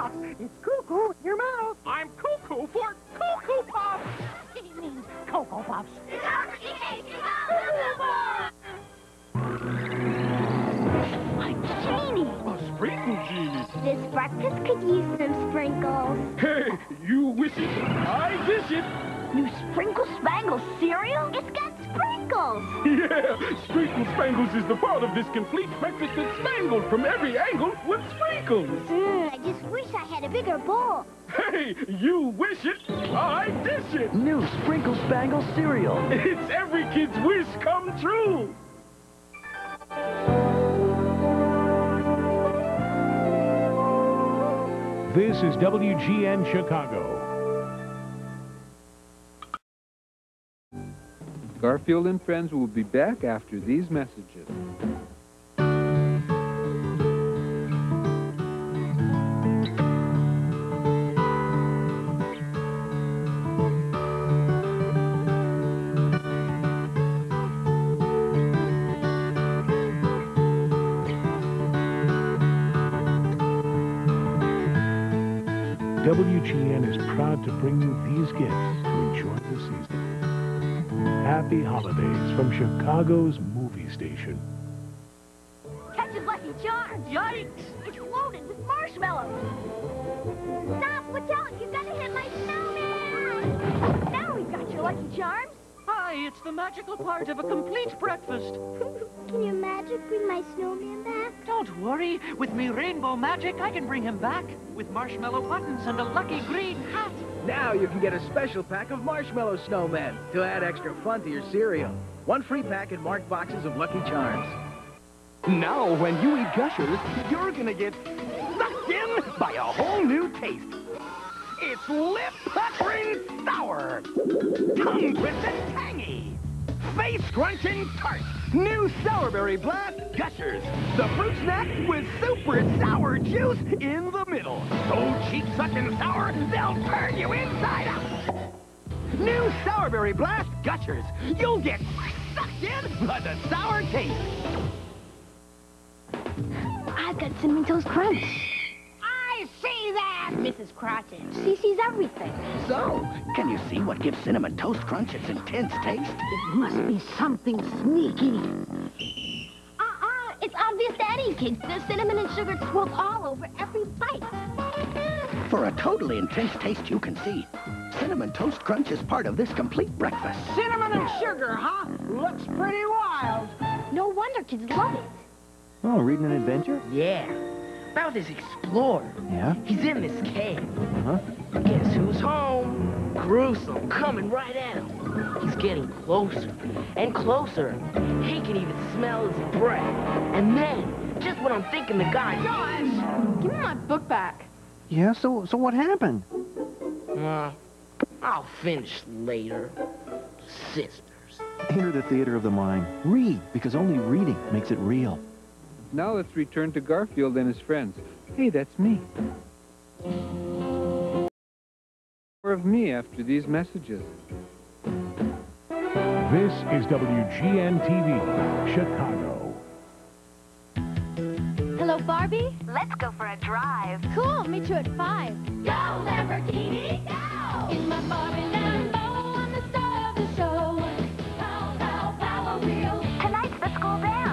Pop is cuckoo in your mouth. I'm cuckoo for Cuckoo Pop. He means Cocoa Pops. A genie. A sprinkle genie. This breakfast could use some sprinkles. Hey, you wish it, I wish it. New Sprinkle Spangles cereal? It's got sprinkles! Yeah! Sprinkle Spangles is the part of this complete breakfast that's spangled from every angle with sprinkles! I just wish I had a bigger bowl. Hey! You wish it! I dish it! New Sprinkle Spangles cereal! It's every kid's wish come true! This is WGN Chicago. Garfield and Friends will be back after these messages. WGN is proud to bring you these gifts to enjoy the season. Happy holidays from Chicago's movie station. Catch a Lucky Charms. Yikes! It's loaded with marshmallows. Stop, Patel! You're gonna hit my snowman! Now we've got your Lucky Charms. Hi, it's the magical part of a complete breakfast. Can your magic bring my snowman back? Don't worry. With me rainbow magic, I can bring him back. With marshmallow buttons and a lucky green hat. Now you can get a special pack of marshmallow snowmen to add extra fun to your cereal. One free pack in marked boxes of Lucky Charms. Now when you eat Gushers, you're gonna get sucked in by a whole new taste. It's lip-puckering sour, tongue-twisting tangy, face-crunching tart. New Sourberry Blast Gushers, the fruit snack with super sour juice in the middle. So cheek-sucking sour, they'll turn you inside out. New Sourberry Blast Gushers, you'll get sucked in by the sour taste. I've got Cinnamon Toast Crunch. I see that, Mrs. Crockett. She sees everything. So, can you see what gives Cinnamon Toast Crunch its intense taste? It must be something sneaky. It's obvious to any kid. There's cinnamon and sugar swirled all over every bite. For a totally intense taste you can see, Cinnamon Toast Crunch is part of this complete breakfast. Cinnamon and sugar, huh? Looks pretty wild. No wonder kids love it. Oh, reading an adventure? Yeah. About this explorer. Yeah? He's in this cave. Uh-huh. Guess who's home? Gruesome, coming right at him. He's getting closer and closer. He can even smell his breath. And then, just when I'm thinking the guy... Josh! Give me my book back. Yeah, so what happened? I'll finish later. Sisters. Enter the theater of the mind. Read, because only reading makes it real. Now let's return to Garfield and his friends. Hey, that's me. More of me after these messages. This is WGN-TV, Chicago. Hello, Barbie? Let's go for a drive. Cool, meet you at 5. Go, Lamborghini, go! In my Barbie Lambo, I'm the star of the show. Pow, pow, power wheel. Tonight's the school band.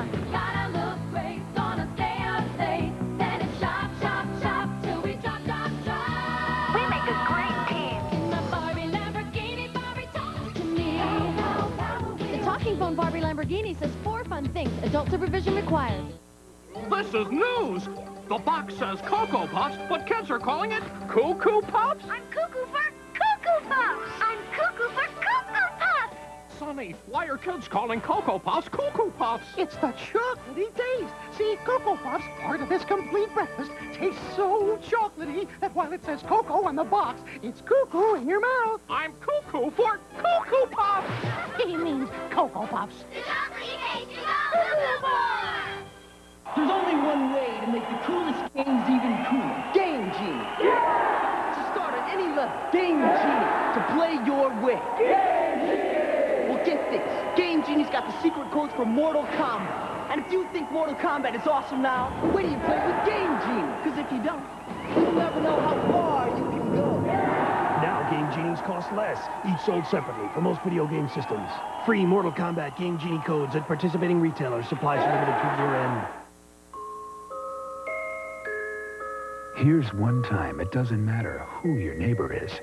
Barbie Lamborghini says 4 fun things. Adult supervision required. This is news! The box says Cocoa Pops, but kids are calling it Cuckoo Pops? I'm cuckoo for Cuckoo Pops! I'm cuckoo for Cuckoo Pops! Sonny, why are kids calling Cocoa Pops Cuckoo Pops? It's the chocolatey taste. See, Cocoa Pops, part of this complete breakfast, tastes so chocolatey that while it says cocoa on the box, it's cuckoo in your mouth. I'm cuckoo for Cuckoo Pops! He means Cocoa Pops. There's only one way to make the coolest games even cooler. Game Genie. Yeah! To start at any level. Game Genie. To play your way. Game Genie! Well, get this. Game Genie's got the secret codes for Mortal Kombat. And if you think Mortal Kombat is awesome now, wait till you play with Game Genie. Because if you don't, you'll never know how far you can go. Now Game Genies cost less, each sold separately for most video game systems. Free Mortal Kombat Game Genie codes at participating retailers. Supplies are limited to year end. Here's one time it doesn't matter who your neighbor is.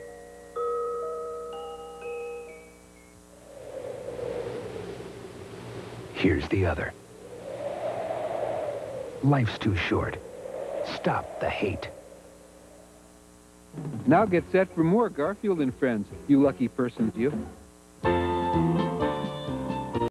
Here's the other. Life's too short. Stop the hate. Now get set for more Garfield and Friends, you lucky persons, you.